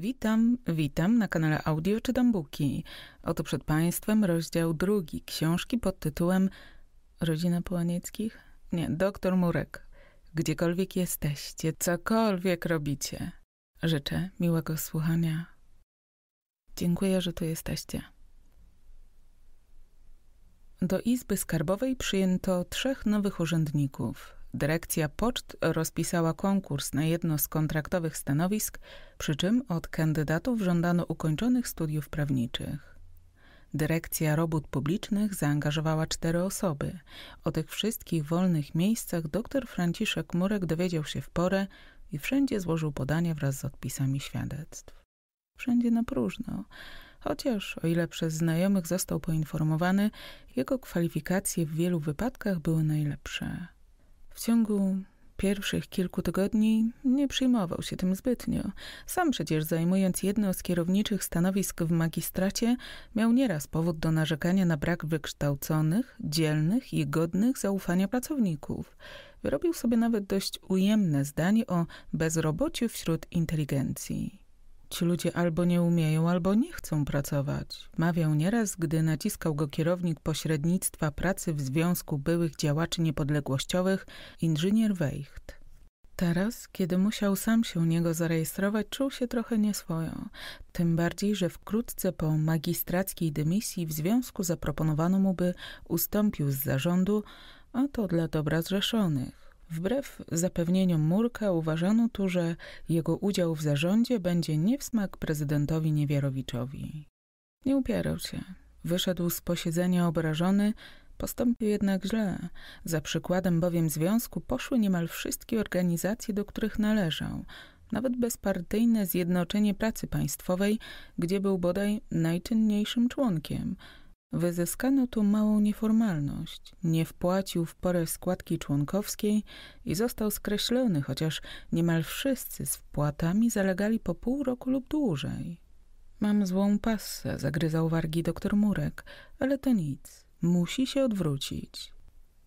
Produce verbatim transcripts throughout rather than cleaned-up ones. Witam, witam na kanale Audio Czytam Buki. Oto przed Państwem rozdział drugi książki pod tytułem Rodzina Połanieckich? Nie, doktor Murek. Gdziekolwiek jesteście, cokolwiek robicie. Życzę miłego słuchania. Dziękuję, że tu jesteście. Do Izby Skarbowej przyjęto trzech nowych urzędników. Dyrekcja Poczt rozpisała konkurs na jedno z kontraktowych stanowisk, przy czym od kandydatów żądano ukończonych studiów prawniczych. Dyrekcja Robót Publicznych zaangażowała cztery osoby. O tych wszystkich wolnych miejscach dr Franciszek Murek dowiedział się w porę i wszędzie złożył podanie wraz z odpisami świadectw. Wszędzie na próżno. Chociaż, o ile przez znajomych został poinformowany, jego kwalifikacje w wielu wypadkach były najlepsze. W ciągu pierwszych kilku tygodni nie przyjmował się tym zbytnio. Sam przecież, zajmując jedno z kierowniczych stanowisk w magistracie, miał nieraz powód do narzekania na brak wykształconych, dzielnych i godnych zaufania pracowników. Wyrobił sobie nawet dość ujemne zdanie o bezrobociu wśród inteligencji. Ci ludzie albo nie umieją, albo nie chcą pracować. Mawiał nieraz, gdy naciskał go kierownik pośrednictwa pracy w Związku Byłych Działaczy Niepodległościowych, inżynier Weicht. Teraz, kiedy musiał sam się u niego zarejestrować, czuł się trochę nieswojo. Tym bardziej, że wkrótce po magistrackiej dymisji w związku zaproponowano mu, by ustąpił z zarządu, a to dla dobra zrzeszonych. Wbrew zapewnieniom Murka uważano tu, że jego udział w zarządzie będzie nie w smak prezydentowi Niewiarowiczowi. Nie upierał się. Wyszedł z posiedzenia obrażony, postąpił jednak źle. Za przykładem bowiem związku poszły niemal wszystkie organizacje, do których należał. Nawet bezpartyjne Zjednoczenie Pracy Państwowej, gdzie był bodaj najczynniejszym członkiem. Wyzyskano tu małą nieformalność. Nie wpłacił w porę składki członkowskiej i został skreślony, chociaż niemal wszyscy z wpłatami zalegali po pół roku lub dłużej. Mam złą passę, zagryzał wargi doktor Murek, ale to nic. Musi się odwrócić.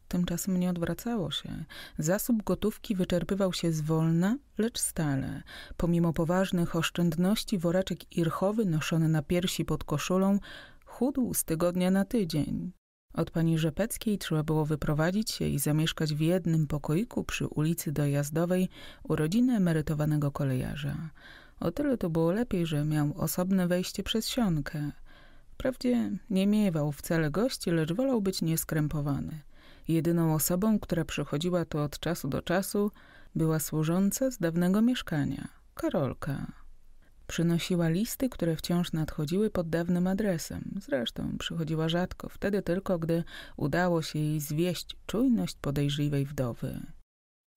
Tymczasem nie odwracało się. Zasób gotówki wyczerpywał się zwolna, lecz stale. Pomimo poważnych oszczędności woreczek irchowy noszony na piersi pod koszulą chudł z tygodnia na tydzień. Od pani Rzepeckiej trzeba było wyprowadzić się i zamieszkać w jednym pokoiku przy ulicy Dojazdowej u rodziny emerytowanego kolejarza. O tyle to było lepiej, że miał osobne wejście przez Sionkę. Wprawdzie nie miewał wcale gości, lecz wolał być nieskrępowany. Jedyną osobą, która przychodziła tu od czasu do czasu, była służąca z dawnego mieszkania, Karolka. Przynosiła listy, które wciąż nadchodziły pod dawnym adresem. Zresztą przychodziła rzadko, wtedy tylko, gdy udało się jej zwieść czujność podejrzliwej wdowy.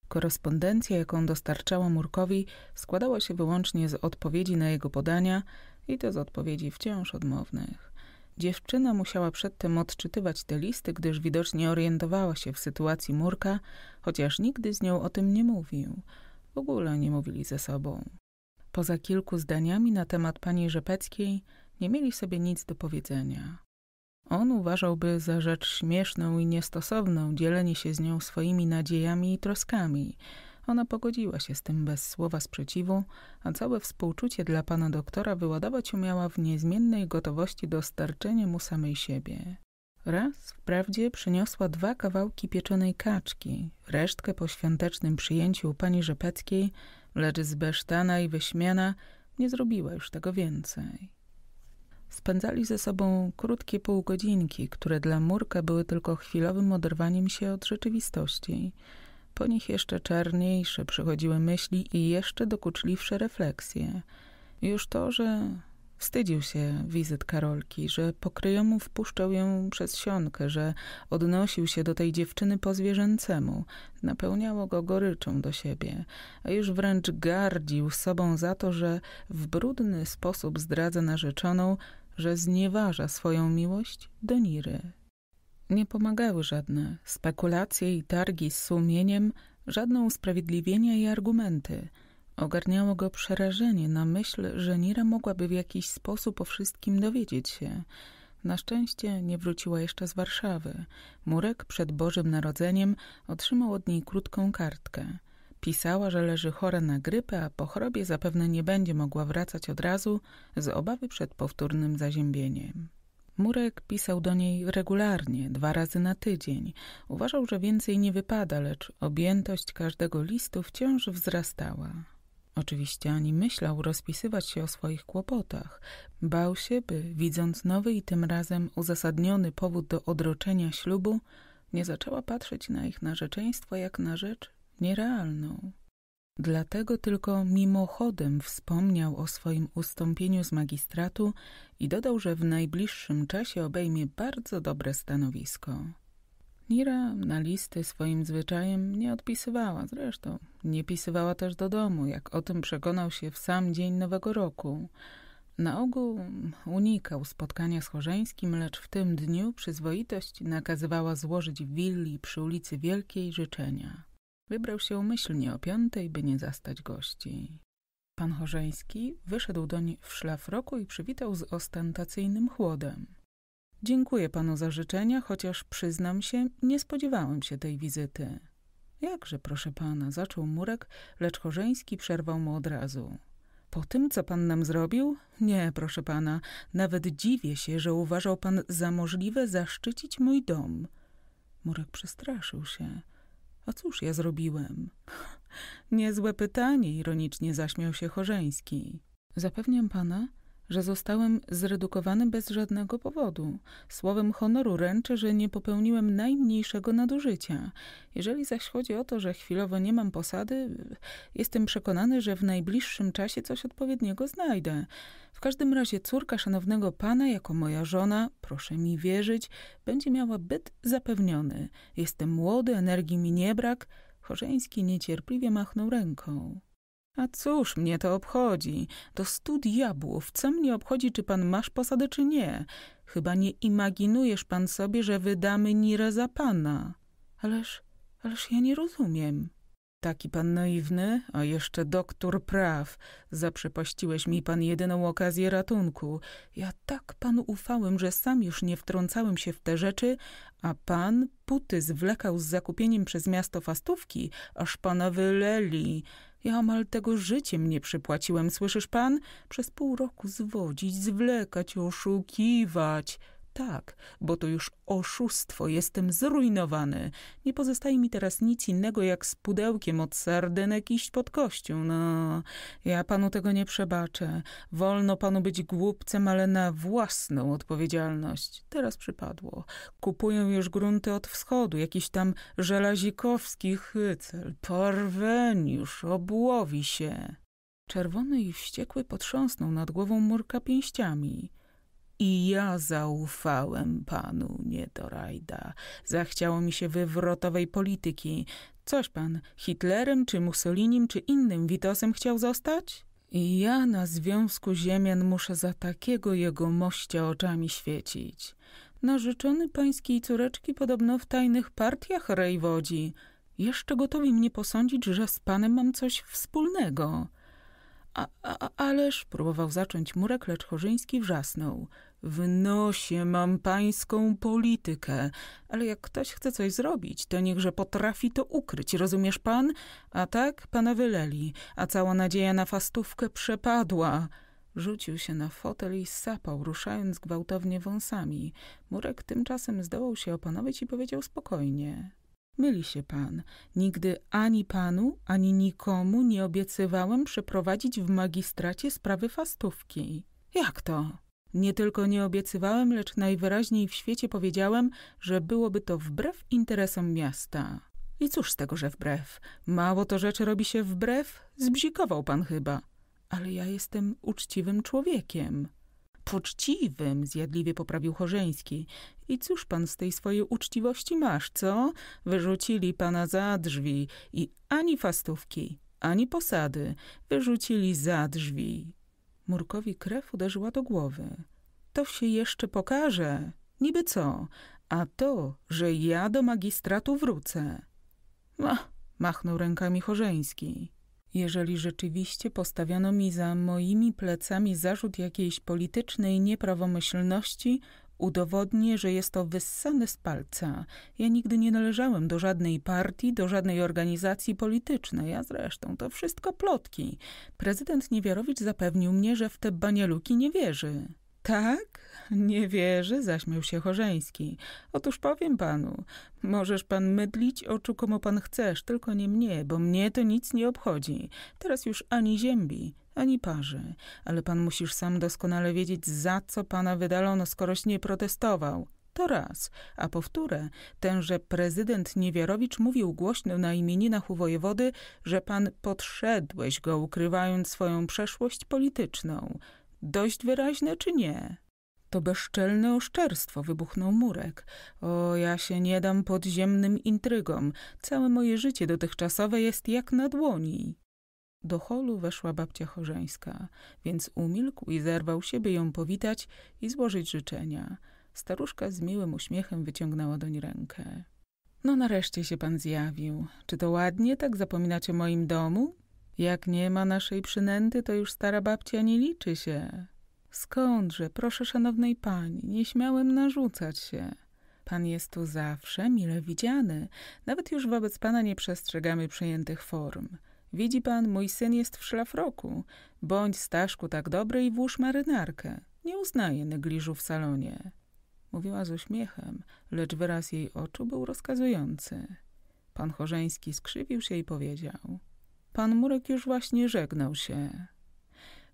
Korespondencja, jaką dostarczała Murkowi, składała się wyłącznie z odpowiedzi na jego podania i to z odpowiedzi wciąż odmownych. Dziewczyna musiała przedtem odczytywać te listy, gdyż widocznie orientowała się w sytuacji Murka, chociaż nigdy z nią o tym nie mówił. W ogóle nie mówili ze sobą. Poza kilku zdaniami na temat pani Rzepeckiej nie mieli sobie nic do powiedzenia. On uważałby za rzecz śmieszną i niestosowną dzielenie się z nią swoimi nadziejami i troskami. Ona pogodziła się z tym bez słowa sprzeciwu, a całe współczucie dla pana doktora wyładować umiała w niezmiennej gotowości dostarczenia mu samej siebie. Raz wprawdzie przyniosła dwa kawałki pieczonej kaczki, resztkę po świątecznym przyjęciu u pani Rzepeckiej, lecz zbesztana i wyśmiana nie zrobiła już tego więcej. Spędzali ze sobą krótkie półgodzinki, które dla Murka były tylko chwilowym oderwaniem się od rzeczywistości. Po nich jeszcze czarniejsze przychodziły myśli i jeszcze dokuczliwsze refleksje. Już to, że wstydził się wizyt Karolki, że po kryjomu wpuszczał ją przez Sionkę, że odnosił się do tej dziewczyny po zwierzęcemu. Napełniało go goryczą do siebie, a już wręcz gardził sobą za to, że w brudny sposób zdradza narzeczoną, że znieważa swoją miłość do Niry. Nie pomagały żadne spekulacje i targi z sumieniem, żadne usprawiedliwienia i argumenty. Ogarniało go przerażenie na myśl, że Nira mogłaby w jakiś sposób o wszystkim dowiedzieć się. Na szczęście nie wróciła jeszcze z Warszawy. Murek przed Bożym Narodzeniem otrzymał od niej krótką kartkę. Pisała, że leży chora na grypę, a po chorobie zapewne nie będzie mogła wracać od razu z obawy przed powtórnym zaziębieniem. Murek pisał do niej regularnie, dwa razy na tydzień. Uważał, że więcej nie wypada, lecz objętość każdego listu wciąż wzrastała. Oczywiście ani myślał rozpisywać się o swoich kłopotach. Bał się, by, widząc nowy i tym razem uzasadniony powód do odroczenia ślubu, nie zaczęła patrzeć na ich narzeczeństwo jak na rzecz nierealną. Dlatego tylko mimochodem wspomniał o swoim ustąpieniu z magistratu i dodał, że w najbliższym czasie obejmie bardzo dobre stanowisko. Nira na listy swoim zwyczajem nie odpisywała, zresztą nie pisywała też do domu, jak o tym przekonał się w sam dzień Nowego Roku. Na ogół unikał spotkania z Chorzeńskim, lecz w tym dniu przyzwoitość nakazywała złożyć w willi przy ulicy Wielkiej życzenia. Wybrał się umyślnie o piątej, by nie zastać gości. Pan Chorzeński wyszedł doń w szlafroku i przywitał z ostentacyjnym chłodem. – Dziękuję panu za życzenia, chociaż przyznam się, nie spodziewałem się tej wizyty. – Jakże, proszę pana, zaczął Murek, lecz Chorzeński przerwał mu od razu. – Po tym, co pan nam zrobił? Nie, proszę pana, nawet dziwię się, że uważał pan za możliwe zaszczycić mój dom. Murek przestraszył się. – A cóż ja zrobiłem? – Niezłe pytanie, ironicznie zaśmiał się Chorzeński. – Zapewniam pana, że zostałem zredukowany bez żadnego powodu. Słowem honoru ręczę, że nie popełniłem najmniejszego nadużycia. Jeżeli zaś chodzi o to, że chwilowo nie mam posady, jestem przekonany, że w najbliższym czasie coś odpowiedniego znajdę. W każdym razie córka szanownego pana, jako moja żona, proszę mi wierzyć, będzie miała byt zapewniony. Jestem młody, energii mi nie brak. Chorzeński niecierpliwie machnął ręką. A cóż mnie to obchodzi? To stu diabłów. Co mnie obchodzi, czy pan masz posadę, czy nie? Chyba nie imaginujesz pan sobie, że wydamy Nirę za pana. Ależ, ależ ja nie rozumiem. Taki pan naiwny, a jeszcze doktor praw. Zaprzepaściłeś mi pan jedyną okazję ratunku. Ja tak panu ufałem, że sam już nie wtrącałem się w te rzeczy, a pan puty zwlekał z zakupieniem przez miasto fastówki, aż pana wyleli. Ja omal tego życiem nie przypłaciłem, słyszysz pan? Przez pół roku zwodzić, zwlekać, oszukiwać. Tak, bo to już oszustwo, jestem zrujnowany. Nie pozostaje mi teraz nic innego, jak z pudełkiem od sardynek iść pod kościół. No, ja panu tego nie przebaczę. Wolno panu być głupcem, ale na własną odpowiedzialność. Teraz przypadło. Kupują już grunty od wschodu, jakiś tam żelazikowski hycel. Parweniusz, obłowi się. Czerwony i wściekły potrząsnął nad głową Murka pięściami. I ja zaufałem panu, nie do rajda. Zachciało mi się wywrotowej polityki. Coś pan Hitlerem, czy Mussolinim, czy innym Witosem chciał zostać? I ja na Związku Ziemian muszę za takiego jegomościa oczami świecić. Narzeczony pańskiej córeczki podobno w tajnych partiach rejwodzi. Jeszcze gotowi mnie posądzić, że z panem mam coś wspólnego. A, a, ależ, próbował zacząć Murek, lecz Chorzeński wrzasnął. W nosie mam pańską politykę, ale jak ktoś chce coś zrobić, to niechże potrafi to ukryć, rozumiesz pan? A tak pana wyleli, a cała nadzieja na fastówkę przepadła. Rzucił się na fotel i sapał, ruszając gwałtownie wąsami. Murek tymczasem zdołał się opanować i powiedział spokojnie. Myli się pan. Nigdy ani panu, ani nikomu nie obiecywałem przeprowadzić w magistracie sprawy fastówki. Jak to? Nie tylko nie obiecywałem, lecz najwyraźniej w świecie powiedziałem, że byłoby to wbrew interesom miasta. I cóż z tego, że wbrew? Mało to rzeczy robi się wbrew? Zbzikował pan chyba. Ale ja jestem uczciwym człowiekiem. Poczciwym, zjadliwie poprawił Chorzeński. I cóż pan z tej swojej uczciwości masz, co? Wyrzucili pana za drzwi i ani fastówki, ani posady. Wyrzucili za drzwi. Murkowi krew uderzyła do głowy. To się jeszcze pokaże. Niby co? A to, że ja do magistratu wrócę. Ach, machnął rękami Chorzeński. Jeżeli rzeczywiście postawiono mi za moimi plecami zarzut jakiejś politycznej nieprawomyślności, Udowodnię, że jest to wyssane z palca. Ja nigdy nie należałem do żadnej partii, do żadnej organizacji politycznej, a zresztą to wszystko plotki. Prezydent Niewiarowicz zapewnił mnie, że w te banialuki nie wierzy. Tak? Nie wierzy? Zaśmiał się Chorzeński. Otóż powiem panu, możesz pan mydlić oczu komu pan chcesz, tylko nie mnie, bo mnie to nic nie obchodzi. Teraz już ani ziębi, ani parzy. Ale pan musisz sam doskonale wiedzieć, za co pana wydalono, skoroś nie protestował. To raz. A powtórę, tenże prezydent Niewiarowicz mówił głośno na imieninach u wojewody, że pan podszedłeś go, ukrywając swoją przeszłość polityczną. Dość wyraźne czy nie? To bezczelne oszczerstwo, wybuchnął Murek. O, ja się nie dam podziemnym intrygom. Całe moje życie dotychczasowe jest jak na dłoni. Do holu weszła babcia Chorzeńska, więc umilkł i zerwał się, by ją powitać i złożyć życzenia. Staruszka z miłym uśmiechem wyciągnęła doń rękę. No nareszcie się pan zjawił. Czy to ładnie tak zapominać o moim domu? Jak nie ma naszej przynęty, to już stara babcia nie liczy się. Skądże, proszę szanownej pani, nie śmiałem narzucać się. Pan jest tu zawsze mile widziany. Nawet już wobec pana nie przestrzegamy przyjętych form. Widzi pan, mój syn jest w szlafroku. Bądź, Staszku, tak dobry i włóż marynarkę. Nie uznaję negliżu w salonie. Mówiła z uśmiechem, lecz wyraz jej oczu był rozkazujący. Pan Chorzeński skrzywił się i powiedział... Pan Murek już właśnie żegnał się.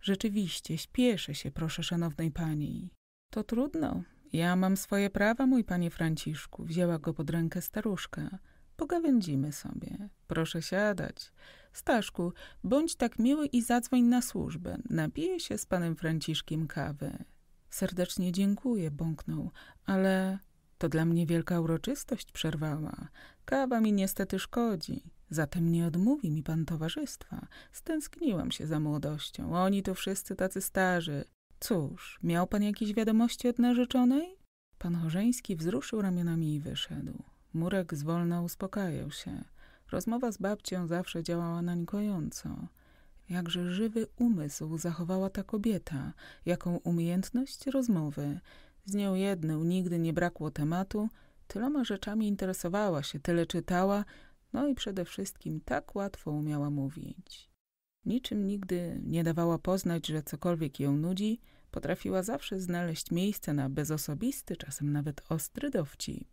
Rzeczywiście, śpieszę się, proszę szanownej pani. To trudno. Ja mam swoje prawa, mój panie Franciszku. Wzięła go pod rękę staruszka. Pogawędzimy sobie. Proszę siadać. Staszku, bądź tak miły i zadzwoń na służbę. Napiję się z panem Franciszkiem kawy. Serdecznie dziękuję, bąknął, ale... To dla mnie wielka uroczystość, przerwała. Kawa mi niestety szkodzi. Zatem nie odmówi mi pan towarzystwa. Stęskniłam się za młodością. Oni to wszyscy tacy starzy. Cóż, miał pan jakieś wiadomości od narzeczonej? Pan Chorzeński wzruszył ramionami i wyszedł. Murek zwolna uspokajał się. Rozmowa z babcią zawsze działała nańkojąco. Jakże żywy umysł zachowała ta kobieta. Jaką umiejętność rozmowy. Z nią jedną nigdy nie brakło tematu. Tyloma rzeczami interesowała się, tyle czytała... No i przede wszystkim tak łatwo umiała mówić. Niczym nigdy nie dawała poznać, że cokolwiek ją nudzi, potrafiła zawsze znaleźć miejsce na bezosobisty, czasem nawet ostry dowcip.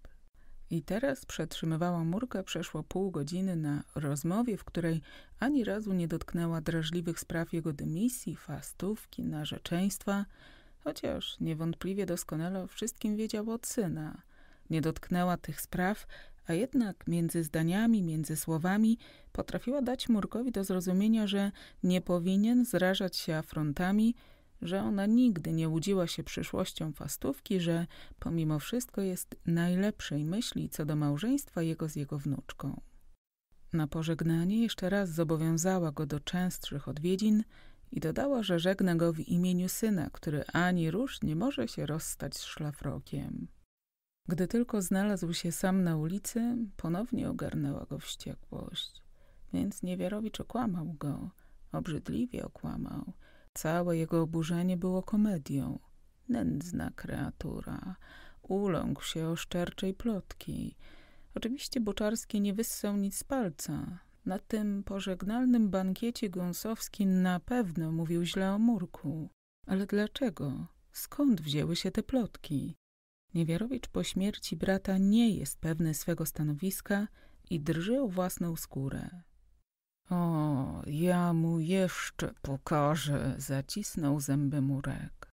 I teraz przetrzymywała Murka przeszło pół godziny na rozmowie, w której ani razu nie dotknęła drażliwych spraw jego dymisji, fastówki, narzeczeństwa, chociaż niewątpliwie doskonale o wszystkim wiedział od syna. Nie dotknęła tych spraw, a jednak między zdaniami, między słowami potrafiła dać Murkowi do zrozumienia, że nie powinien zrażać się afrontami, że ona nigdy nie łudziła się przyszłością fastówki, że pomimo wszystko jest najlepszej myśli co do małżeństwa jego z jego wnuczką. Na pożegnanie jeszcze raz zobowiązała go do częstszych odwiedzin i dodała, że żegna go w imieniu syna, który ani rusz nie może się rozstać z szlafrokiem. Gdy tylko znalazł się sam na ulicy, ponownie ogarnęła go wściekłość. Więc Niewiarowicz okłamał go, obrzydliwie okłamał. Całe jego oburzenie było komedią. Nędzna kreatura. Uląkł się oszczerczej plotki. Oczywiście Boczarski nie wyssał nic z palca. Na tym pożegnalnym bankiecie Gąsowski na pewno mówił źle o Murku. Ale dlaczego? Skąd wzięły się te plotki? Niewiarowicz po śmierci brata nie jest pewny swego stanowiska i drży o własną skórę. O, ja mu jeszcze pokażę, zacisnął zęby Murek.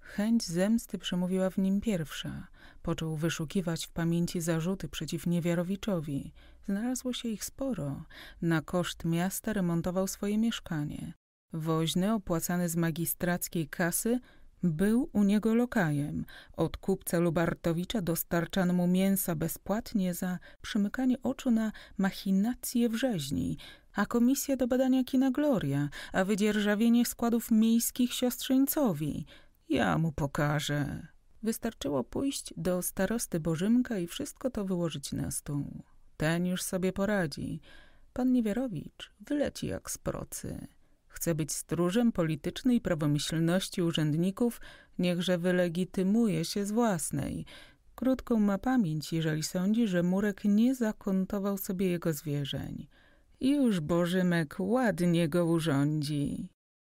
Chęć zemsty przemówiła w nim pierwsza. Począł wyszukiwać w pamięci zarzuty przeciw Niewiarowiczowi. Znalazło się ich sporo. Na koszt miasta remontował swoje mieszkanie. Woźny, opłacany z magistrackiej kasy, był u niego lokajem. Od kupca Lubartowicza dostarczano mu mięsa bezpłatnie za przymykanie oczu na machinacje w rzeźni, a komisja do badania kina Gloria, a wydzierżawienie składów miejskich siostrzeńcowi. Ja mu pokażę. Wystarczyło pójść do starosty Bożymka i wszystko to wyłożyć na stół. Ten już sobie poradzi. Pan Niewiarowicz wyleci jak z procy. chce być stróżem politycznej prawomyślności urzędników, niechże wylegitymuje się z własnej. Krótką ma pamięć, jeżeli sądzi, że Murek nie zakontował sobie jego zwierzeń. Już Bożymek ładnie go urządzi.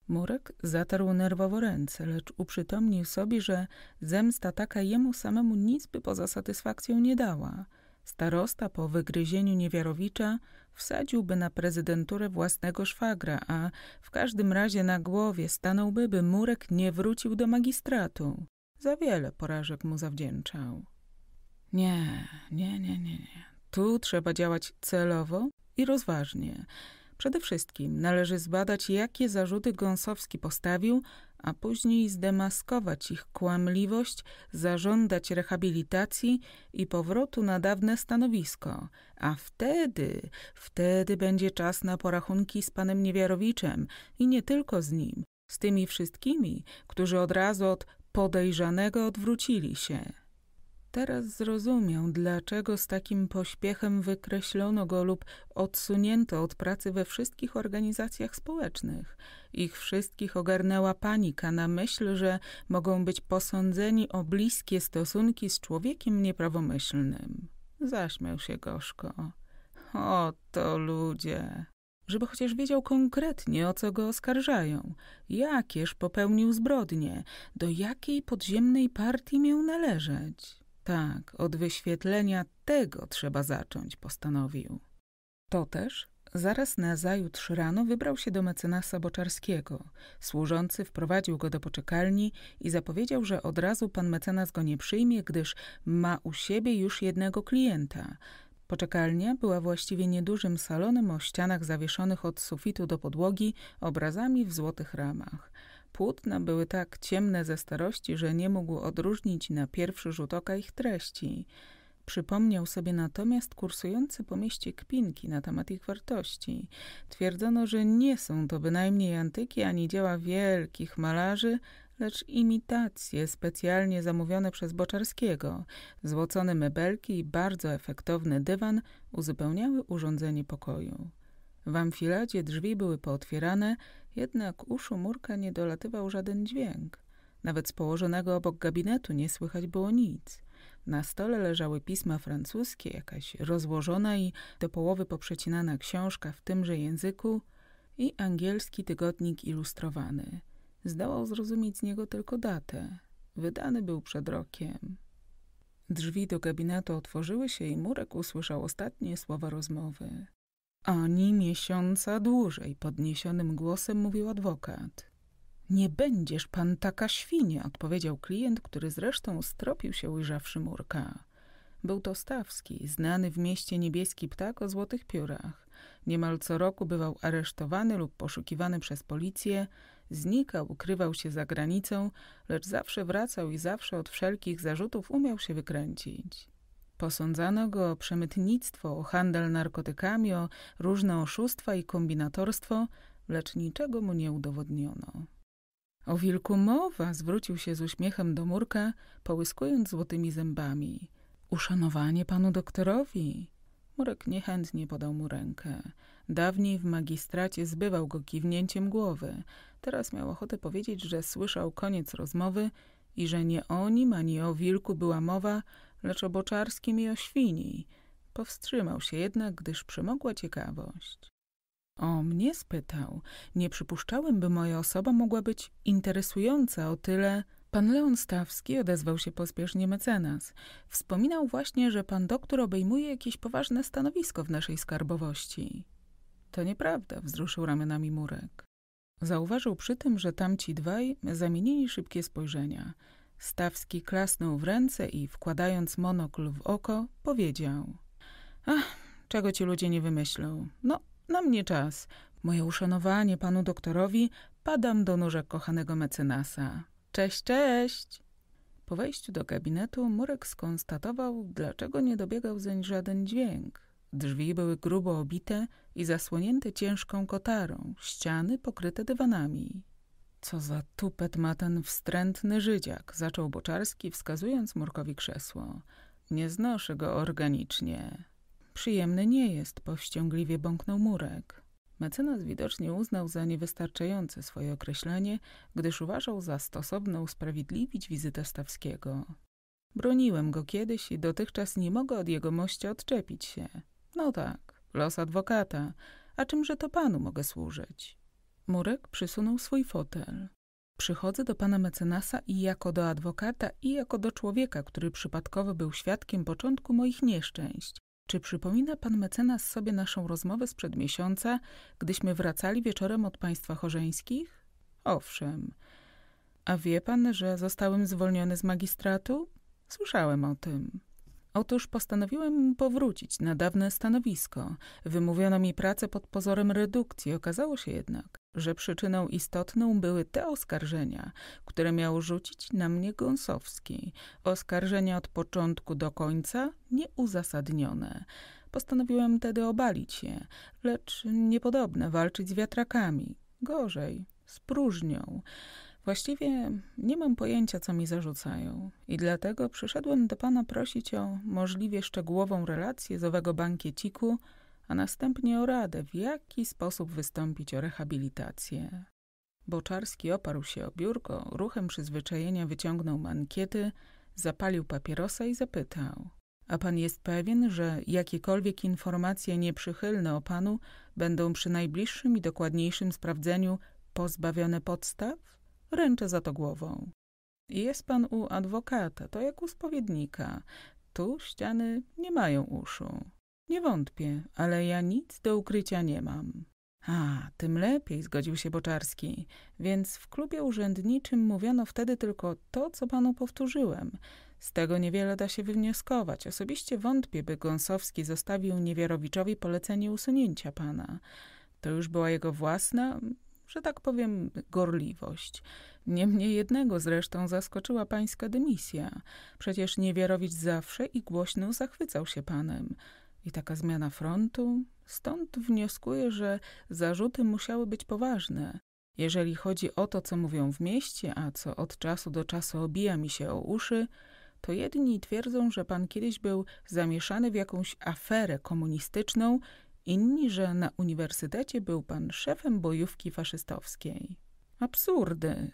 Murek zatarł nerwowo ręce, lecz uprzytomnił sobie, że zemsta taka jemu samemu nic by poza satysfakcją nie dała. Starosta po wygryzieniu Niewiarowicza wsadziłby na prezydenturę własnego szwagra, a w każdym razie na głowie stanąłby, by Murek nie wrócił do magistratu. Za wiele porażek mu zawdzięczał. Nie, nie, nie, nie, nie. Tu trzeba działać celowo i rozważnie. Przede wszystkim należy zbadać, jakie zarzuty Gąsowski postawił, a później zdemaskować ich kłamliwość, zażądać rehabilitacji i powrotu na dawne stanowisko. A wtedy, wtedy będzie czas na porachunki z panem Niewiarowiczem i nie tylko z nim, z tymi wszystkimi, którzy od razu od podejrzanego odwrócili się. Teraz zrozumiał, dlaczego z takim pośpiechem wykreślono go lub odsunięto od pracy we wszystkich organizacjach społecznych. Ich wszystkich ogarnęła panika na myśl, że mogą być posądzeni o bliskie stosunki z człowiekiem nieprawomyślnym. Zaśmiał się gorzko. O to ludzie! Żeby chociaż wiedział konkretnie, o co go oskarżają. Jakież popełnił zbrodnię, do jakiej podziemnej partii miał należeć. Tak, od wyświetlenia tego trzeba zacząć, postanowił. Toteż zaraz nazajutrz rano wybrał się do mecenasa Boczarskiego. Służący wprowadził go do poczekalni i zapowiedział, że od razu pan mecenas go nie przyjmie, gdyż ma u siebie już jednego klienta. Poczekalnia była właściwie niedużym salonem o ścianach zawieszonych od sufitu do podłogi obrazami w złotych ramach. Płótna były tak ciemne ze starości, że nie mógł odróżnić na pierwszy rzut oka ich treści. Przypomniał sobie natomiast kursujące po mieście kpinki na temat ich wartości. Twierdzono, że nie są to bynajmniej antyki ani dzieła wielkich malarzy, lecz imitacje specjalnie zamówione przez Boczarskiego. Złocone mebelki i bardzo efektowny dywan uzupełniały urządzenie pokoju. W amfiladzie drzwi były pootwierane, jednak uszu Murka nie dolatywał żaden dźwięk. Nawet z położonego obok gabinetu nie słychać było nic. Na stole leżały pisma francuskie, jakaś rozłożona i do połowy poprzecinana książka w tymże języku i angielski tygodnik ilustrowany. Zdołał zrozumieć z niego tylko datę. Wydany był przed rokiem. Drzwi do gabinetu otworzyły się i Murek usłyszał ostatnie słowa rozmowy. Ani miesiąca dłużej, podniesionym głosem mówił adwokat. Nie będziesz pan taka świnia, odpowiedział klient, który zresztą stropił się ujrzawszy Murka. Był to Stawski, znany w mieście niebieski ptak o złotych piórach. Niemal co roku bywał aresztowany lub poszukiwany przez policję, znikał, ukrywał się za granicą, lecz zawsze wracał i zawsze od wszelkich zarzutów umiał się wykręcić. Posądzano go o przemytnictwo, o handel narkotykami, o różne oszustwa i kombinatorstwo, lecz niczego mu nie udowodniono. O wilku mowa, zwrócił się z uśmiechem do Murka, połyskując złotymi zębami. Uszanowanie panu doktorowi. Murek niechętnie podał mu rękę. Dawniej w magistracie zbywał go kiwnięciem głowy. Teraz miał ochotę powiedzieć, że słyszał koniec rozmowy i że nie o nim ani o wilku była mowa, lecz o Boczarskim i o świni. Powstrzymał się jednak, gdyż przemogła ciekawość. O mnie spytał. Nie przypuszczałem, by moja osoba mogła być interesująca o tyle... Pan Leon Stawski, odezwał się pospiesznie mecenas. Wspominał właśnie, że pan doktor obejmuje jakieś poważne stanowisko w naszej skarbowości. To nieprawda, wzruszył ramionami Murek. Zauważył przy tym, że tamci dwaj zamienili szybkie spojrzenia. Stawski klasnął w ręce i, wkładając monokl w oko, powiedział. Ach, czego ci ludzie nie wymyślą. No, na mnie czas. Moje uszanowanie panu doktorowi, padam do nóżek kochanego mecenasa. Cześć, cześć! Po wejściu do gabinetu Murek skonstatował, dlaczego nie dobiegał zeń żaden dźwięk. Drzwi były grubo obite i zasłonięte ciężką kotarą, ściany pokryte dywanami. Co za tupet ma ten wstrętny Żydziak, zaczął Boczarski, wskazując Murkowi krzesło. Nie znoszę go organicznie. Przyjemny nie jest, powściągliwie bąknął Murek. Mecenas widocznie uznał za niewystarczające swoje określenie, gdyż uważał za stosowne usprawiedliwić wizytę Stawskiego. Broniłem go kiedyś i dotychczas nie mogę od jegomości odczepić się. No tak, los adwokata, a czymże to panu mogę służyć? Murek przysunął swój fotel. Przychodzę do pana mecenasa i jako do adwokata, i jako do człowieka, który przypadkowo był świadkiem początku moich nieszczęść. Czy przypomina pan mecenas sobie naszą rozmowę sprzed miesiąca, gdyśmy wracali wieczorem od państwa chorzeńskich? Owszem. A wie pan, że zostałem zwolniony z magistratu? Słyszałem o tym. Otóż postanowiłem powrócić na dawne stanowisko. Wymówiono mi pracę pod pozorem redukcji. Okazało się jednak, że przyczyną istotną były te oskarżenia, które miał rzucić na mnie Gąsowski. Oskarżenia od początku do końca nieuzasadnione. Postanowiłem tedy obalić je, lecz niepodobne walczyć z wiatrakami. Gorzej, z próżnią. Właściwie nie mam pojęcia, co mi zarzucają i dlatego przyszedłem do pana prosić o możliwie szczegółową relację z owego bankieciku, a następnie o radę, w jaki sposób wystąpić o rehabilitację. Boczarski oparł się o biurko, ruchem przyzwyczajenia wyciągnął mankiety, zapalił papierosa i zapytał. A pan jest pewien, że jakiekolwiek informacje nieprzychylne o panu będą przy najbliższym i dokładniejszym sprawdzeniu pozbawione podstaw? Ręczę za to głową. Jest pan u adwokata, to jak u spowiednika. Tu ściany nie mają uszu. Nie wątpię, ale ja nic do ukrycia nie mam. A, tym lepiej, zgodził się Boczarski. Więc w klubie urzędniczym mówiono wtedy tylko to, co panu powtórzyłem. Z tego niewiele da się wywnioskować. Osobiście wątpię, by Gąsowski zostawił Niewiarowiczowi polecenie usunięcia pana. To już była jego własna... że tak powiem, gorliwość. Niemniej jednego zresztą zaskoczyła pańska dymisja. Przecież Niewiarowicz zawsze i głośno zachwycał się panem. I taka zmiana frontu? Stąd wnioskuję, że zarzuty musiały być poważne. Jeżeli chodzi o to, co mówią w mieście, a co od czasu do czasu obija mi się o uszy, to jedni twierdzą, że pan kiedyś był zamieszany w jakąś aferę komunistyczną, inni, że na uniwersytecie był pan szefem bojówki faszystowskiej. Absurdy.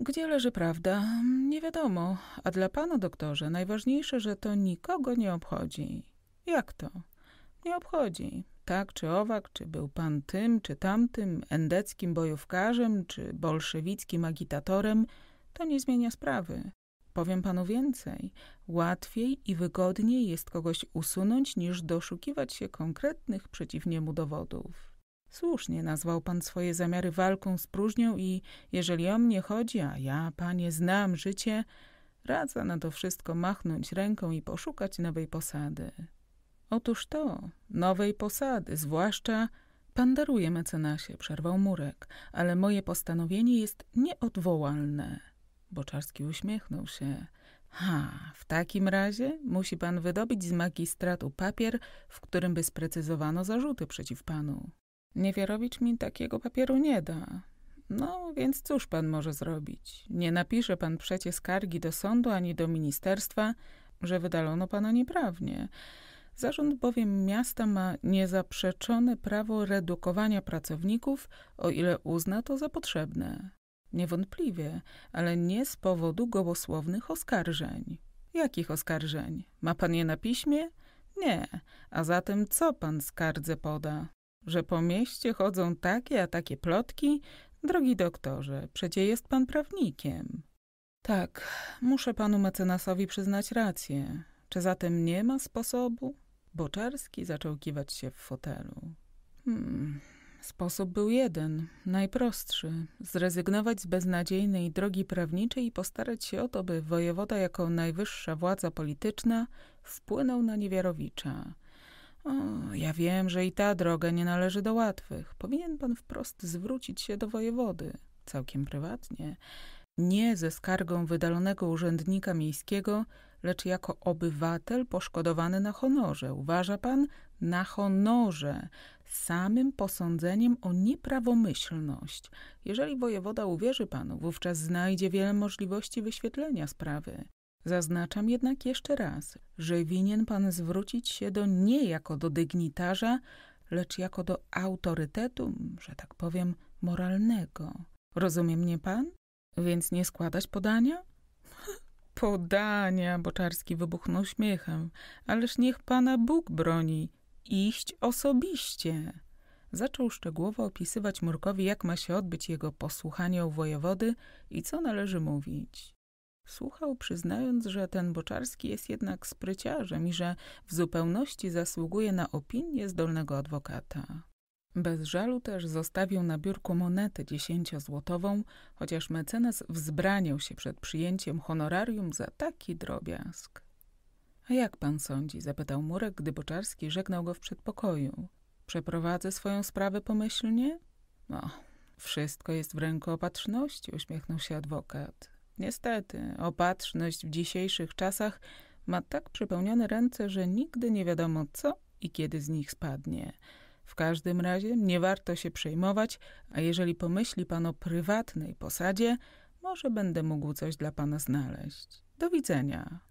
Gdzie leży prawda? Nie wiadomo. A dla pana, doktorze, najważniejsze, że to nikogo nie obchodzi. Jak to? Nie obchodzi. Tak czy owak, czy był pan tym, czy tamtym, endeckim bojówkarzem, czy bolszewickim agitatorem, to nie zmienia sprawy. Powiem panu więcej. Łatwiej i wygodniej jest kogoś usunąć, niż doszukiwać się konkretnych przeciw niemu dowodów. Słusznie nazwał pan swoje zamiary walką z próżnią i jeżeli o mnie chodzi, a ja, panie, znam życie, radzę na to wszystko machnąć ręką i poszukać nowej posady. Otóż to, nowej posady, zwłaszcza... Pan daruje, mecenasie, przerwał Murek, ale moje postanowienie jest nieodwołalne. Boczarski uśmiechnął się. Ha, w takim razie musi pan wydobyć z magistratu papier, w którym by sprecyzowano zarzuty przeciw panu. Niewiarowicz mi takiego papieru nie da. No, więc cóż pan może zrobić? Nie napisze pan przecie skargi do sądu ani do ministerstwa, że wydalono pana nieprawnie. Zarząd bowiem miasta ma niezaprzeczone prawo redukowania pracowników, o ile uzna to za potrzebne. Niewątpliwie, ale nie z powodu gołosłownych oskarżeń. Jakich oskarżeń? Ma pan je na piśmie? Nie. A zatem co pan skardze poda? Że po mieście chodzą takie, a takie plotki? Drogi doktorze, przecie jest pan prawnikiem. Tak, muszę panu mecenasowi przyznać rację. Czy zatem nie ma sposobu? Boczarski zaczął kiwać się w fotelu. Hmm... Sposób był jeden, najprostszy. Zrezygnować z beznadziejnej drogi prawniczej i postarać się o to, by wojewoda jako najwyższa władza polityczna wpłynął na Niewiarowicza. O, ja wiem, że i ta droga nie należy do łatwych. Powinien pan wprost zwrócić się do wojewody, całkiem prywatnie. Nie ze skargą wydalonego urzędnika miejskiego, lecz jako obywatel poszkodowany na honorze. Uważa pan? Na honorze. Samym posądzeniem o nieprawomyślność. Jeżeli wojewoda uwierzy panu, wówczas znajdzie wiele możliwości wyświetlenia sprawy. Zaznaczam jednak jeszcze raz, że winien pan zwrócić się do niej jako do dygnitarza, lecz jako do autorytetu, że tak powiem, moralnego. Rozumie mnie pan? Więc nie składać podania? Podania, Boczarski wybuchnął śmiechem. Ależ niech pana Bóg broni. Iść osobiście. Zaczął szczegółowo opisywać Murkowi, jak ma się odbyć jego posłuchanie u wojewody i co należy mówić. Słuchał, przyznając, że ten Boczarski jest jednak spryciarzem i że w zupełności zasługuje na opinię zdolnego adwokata. Bez żalu też zostawił na biurku monetę dziesięciozłotową, chociaż mecenas wzbraniał się przed przyjęciem honorarium za taki drobiazg. – A jak pan sądzi? – zapytał Murek, gdy Boczarski żegnał go w przedpokoju. – Przeprowadzę swoją sprawę pomyślnie? – No, wszystko jest w ręku opatrzności – uśmiechnął się adwokat. – Niestety, opatrzność w dzisiejszych czasach ma tak przepełnione ręce, że nigdy nie wiadomo co i kiedy z nich spadnie. W każdym razie nie warto się przejmować, a jeżeli pomyśli pan o prywatnej posadzie, może będę mógł coś dla pana znaleźć. Do widzenia.